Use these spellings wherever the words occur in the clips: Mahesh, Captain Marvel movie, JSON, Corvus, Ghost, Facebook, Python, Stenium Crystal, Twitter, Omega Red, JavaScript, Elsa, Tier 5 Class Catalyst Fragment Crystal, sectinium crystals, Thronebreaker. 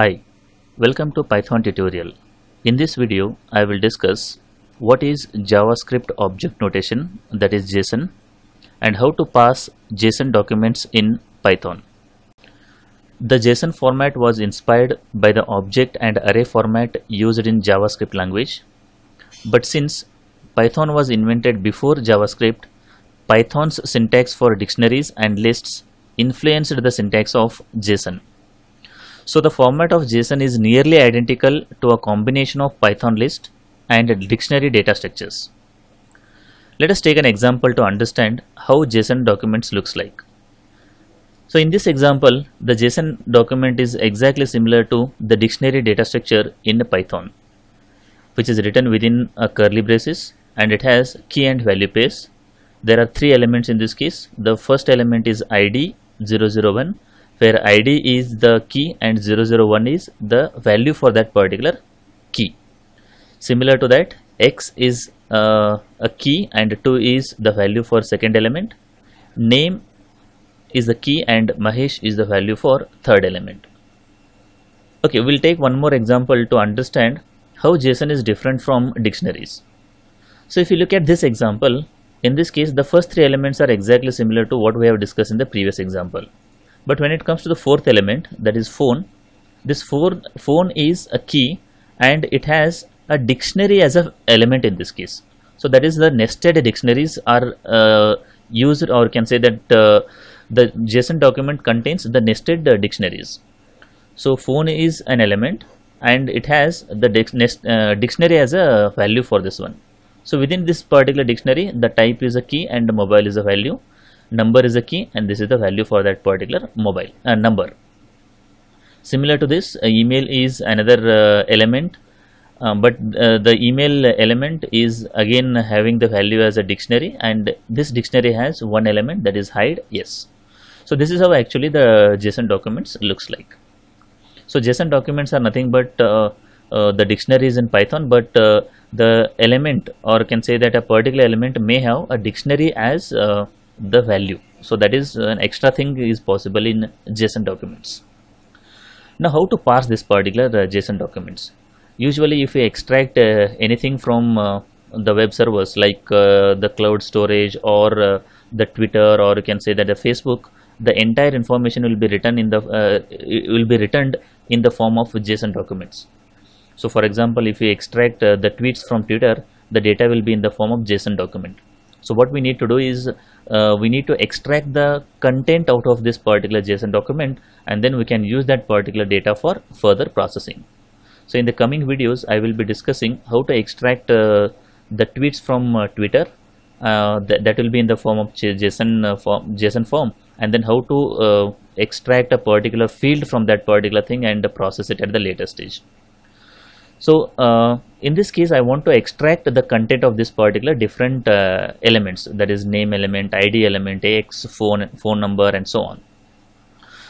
Hi, welcome to Python tutorial. In this video, I will discuss what is JavaScript object notation, that is JSON, and how to pass JSON documents in Python. The JSON format was inspired by the object and array format used in JavaScript language. But since Python was invented before JavaScript, Python's syntax for dictionaries and lists influenced the syntax of JSON. So the format of JSON is nearly identical to a combination of Python list and dictionary data structures. Let us take an example to understand how JSON documents looks like. So in this example, the JSON document is exactly similar to the dictionary data structure in Python, which is written within a curly braces, and it has key and value pairs. There are three elements in this case. The first element is ID 001, where ID is the key and 001 is the value for that particular key. Similar to that, X is a key and 2 is the value for second element. Name is the key and Mahesh is the value for third element. Okay, we'll take one more example to understand how JSON is different from dictionaries. So if you look at this example, in this case, the first three elements are exactly similar to what we have discussed in the previous example. But when it comes to the fourth element, that is phone, this phone is a key and it has a dictionary as an element in this case. So that is the nested dictionaries are used, or can say that the JSON document contains the nested dictionaries. So phone is an element and it has the dictionary as a value for this one. So within this particular dictionary, the type is a key and the mobile is a value. Number is a key and this is the value for that particular mobile number. Similar to this, email is another element, but the email element is again having the value as a dictionary, and this dictionary has one element, that is hide yes. So this is how actually the JSON documents looks like. So JSON documents are nothing but the dictionaries in Python, but the element, or can say that a particular element may have a dictionary as the value. So that is an extra thing is possible in JSON documents. Now how to parse this particular JSON documents? Usually if we extract anything from the web servers like the cloud storage or the Twitter, or you can say that the Facebook, the entire information will be written in the returned in the form of JSON documents. So for example, if we extract the tweets from Twitter, the data will be in the form of JSON document. So what we need to do is we need to extract the content out of this particular JSON document, and then we can use that particular data for further processing. So in the coming videos, I will be discussing how to extract the tweets from Twitter, that will be in the form of JSON form, and then how to extract a particular field from that particular thing and process it at the later stage. So in this case, I want to extract the content of this particular different elements, that is name element, ID element, X, phone number, and so on.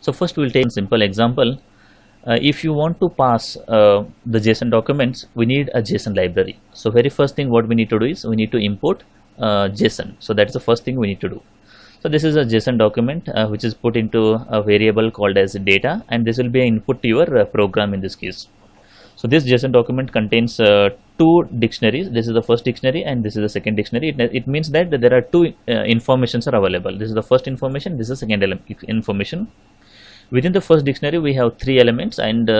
So first we'll take a simple example. If you want to pass the JSON documents, we need a JSON library. So very first thing what we need to do is we need to import JSON. So that's the first thing we need to do. So this is a JSON document which is put into a variable called as data, and this will be an input to your program in this case. So this JSON document contains two dictionaries. This is the first dictionary and this is the second dictionary. It means that there are two informations are available. This is the first information, this is the second information. Within the first dictionary, we have three elements, and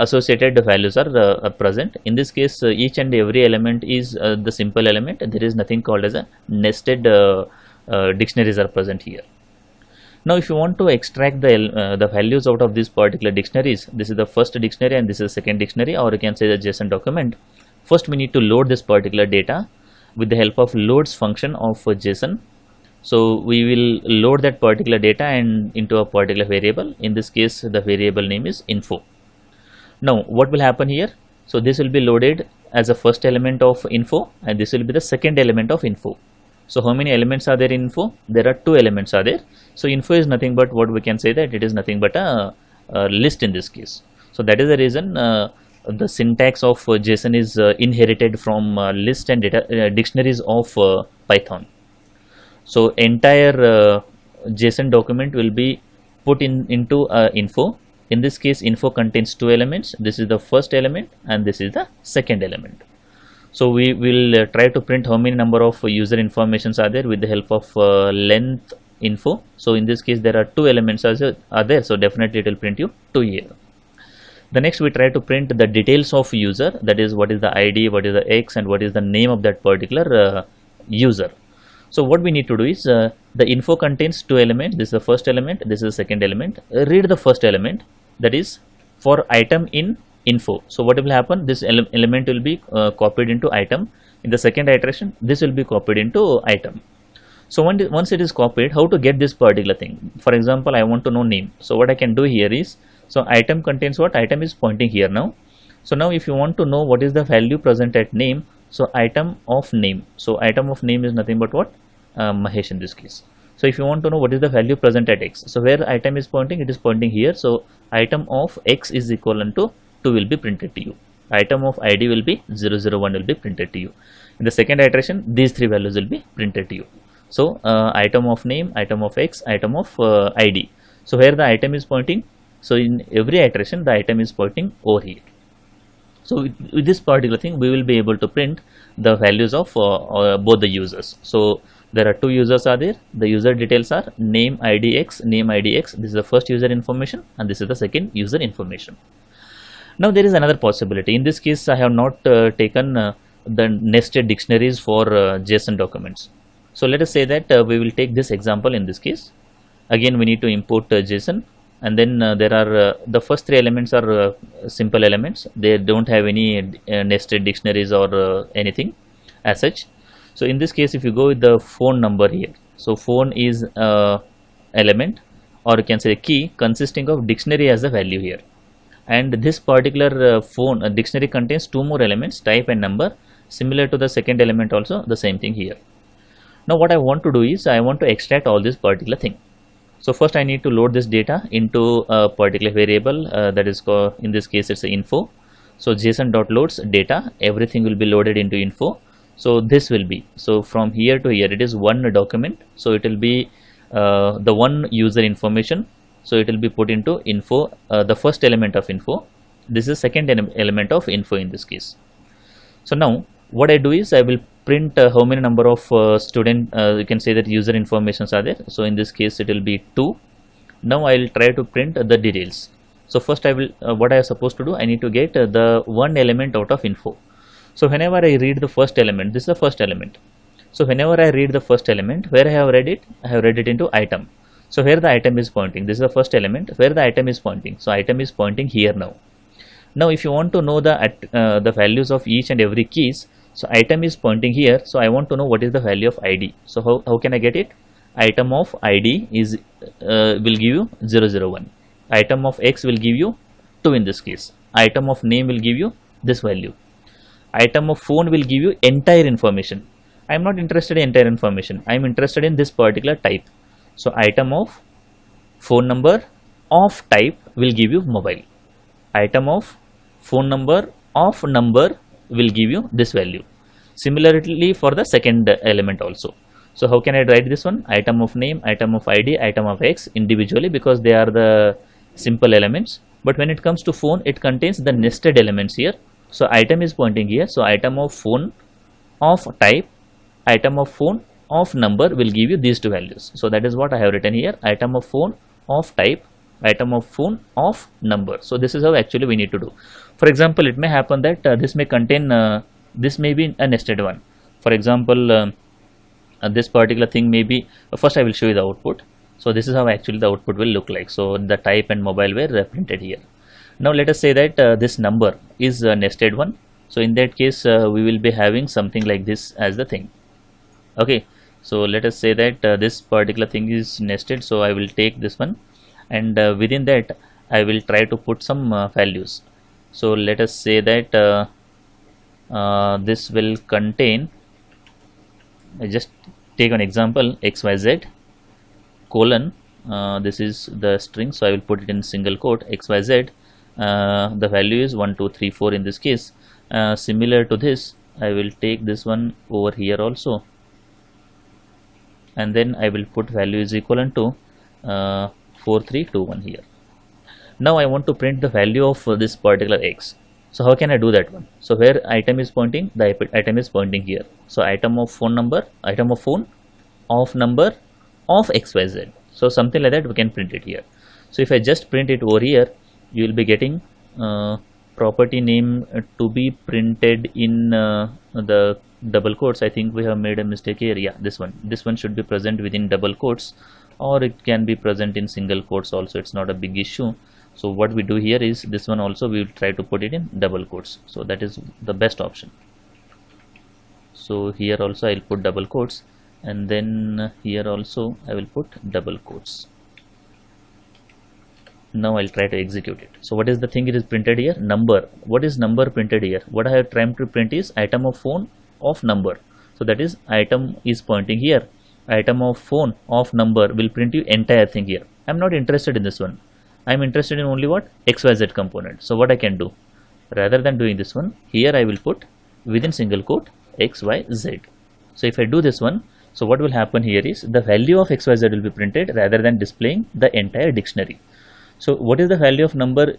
associated values are present. In this case, each and every element is the simple element. There is nothing called as a nested dictionaries are present here. Now if you want to extract the values out of these particular dictionaries, this is the first dictionary and this is the second dictionary, or you can say the JSON document. First we need to load this particular data with the help of loads function of JSON. So we will load that particular data and into a particular variable. In this case, the variable name is info. Now what will happen here? So this will be loaded as a first element of info, and this will be the second element of info. So how many elements are there in info? There are two elements are there. So info is nothing but what we can say that it is nothing but a list in this case. So that is the reason the syntax of JSON is inherited from list and data dictionaries of Python. So entire JSON document will be put into info, In this case, info contains two elements. This is the first element and this is the second element. So we will try to print how many number of user informations are there with the help of length info. So in this case, there are two elements are there, so definitely it will print you 2 here. The next, we try to print the details of user, that is what is the ID, what is the X, and what is the name of that particular user. So what we need to do is, the info contains two elements. This is the first element, this is the second element. Read the first element, that is for item in info. So what will happen, this element will be copied into item. In the second iteration, this will be copied into item. So once it is copied, how to get this particular thing? For example, I want to know name. So what I can do here is, so item contains what? Item is pointing here now. So now if you want to know what is the value present at name, so item of name. So item of name is nothing but what? Mahesh in this case. So if you want to know what is the value present at X, so where item is pointing, it is pointing here. So item of X is equivalent to 2 will be printed to you. Item of ID will be 001 will be printed to you. In the second iteration, these three values will be printed to you. So item of name, item of X, item of ID. So where the item is pointing, so in every iteration the item is pointing over here. So with this particular thing, we will be able to print the values of both the users. So there are two users are there. The user details are name ID X, name ID X. This is the first user information and this is the second user information. Now there is another possibility. In this case, I have not taken the nested dictionaries for JSON documents. So let us say that we will take this example. In this case, again we need to import JSON, and then there are the first three elements are simple elements. They don't have any nested dictionaries or anything as such. So in this case, if you go with the phone number here, so phone is element, or you can say key consisting of dictionary as the value here, and this particular phone dictionary contains two more elements, type and number. Similar to the second element also, the same thing here. Now what I want to do is, I want to extract all this particular thing. So first I need to load this data into a particular variable, that is called, in this case it's info. So json.loads data, everything will be loaded into info. So this will be, so from here to here it is one document. So it will be the one user information. So it will be put into info, the first element of info. This is second element of info in this case. So now what I do is, I will print how many number of student, you can say that user informations are there. So in this case it will be 2. Now I will try to print the details. So first I will, what I am supposed to do, I need to get the one element out of info. So whenever I read the first element, this is the first element. So whenever I read the first element, where I have read it into item. So here the item is pointing, this is the first element, where the item is pointing. So item is pointing here now. Now if you want to know the values of each and every keys, so item is pointing here. So I want to know what is the value of ID. So how can I get it? Item of ID is will give you 001. Item of X will give you 2 in this case. Item of name will give you this value. Item of phone will give you entire information. I am not interested in entire information. I am interested in this particular type. So item of phone number of type will give you mobile. Item of phone number of number will give you this value. Similarly for the second element also. So how can I write this one? Item of name, item of ID, item of X individually, because they are the simple elements. But when it comes to phone, it contains the nested elements here. So item is pointing here. So item of phone of type, item of phone of number will give you these two values. So that is what I have written here. Item of phone of type, item of phone of number. So this is how actually we need to do. For example, it may happen that this may contain, this may be a nested one. For example, this particular thing may be, first I will show you the output. So this is how actually the output will look like. So the type and mobile were printed here. Now let us say that this number is a nested one. So in that case, we will be having something like this as the thing. Okay. So let us say that this particular thing is nested. So I will take this one, and within that I will try to put some values. So let us say that this will contain, I just take an example, xyz colon, this is the string, so I will put it in single quote xyz, the value is 1234 in this case. Similar to this, I will take this one over here also, and then I will put value is equivalent to 4321 here. Now I want to print the value of this particular x. So how can I do that one? So where item is pointing, the item is pointing here. So item of phone number, item of phone, of number, of xyz. So something like that we can print it here. So if I just print it over here, you will be getting property name to be printed in the double quotes. I think we have made a mistake here. Yeah, this one should be present within double quotes, or it can be present in single quotes also. It's not a big issue. So what we do here is this one also we will try to put it in double quotes. So that is the best option. So here also I'll put double quotes, and then here also I will put double quotes. Now I'll try to execute it. So what is the thing it is printed here? Number. What is number printed here? What I have tried to print is item of phone of number. So that is item is pointing here. Item of phone of number will print you entire thing here. I'm not interested in this one. I'm interested in only what? XYZ component. So what I can do, rather than doing this one, here I will put within single quote XYZ. So if I do this one, so what will happen here is the value of XYZ will be printed rather than displaying the entire dictionary. So what is the value of number?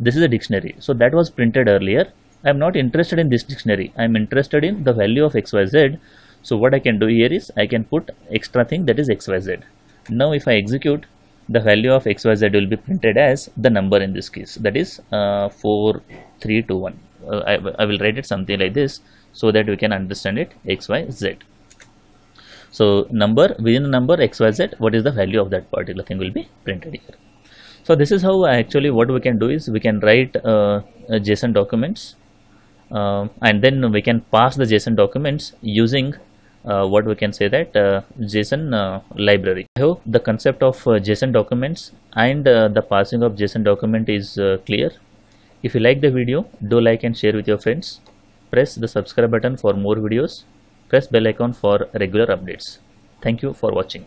This is a dictionary. So that was printed earlier. I'm not interested in this dictionary. I'm interested in the value of XYZ. So what I can do here is I can put extra thing that is XYZ. Now if I execute, the value of XYZ will be printed as the number in this case. That is 4321. I will write it something like this so that we can understand it. XYZ. So number, within the number XYZ, what is the value of that particular thing will be printed here. So this is how actually what we can do is we can write JSON documents and then we can pass the JSON documents using what we can say that JSON library. So the concept of JSON documents and the passing of JSON document is clear. If you like the video, do like and share with your friends. Press the subscribe button for more videos. Press bell icon for regular updates. Thank you for watching.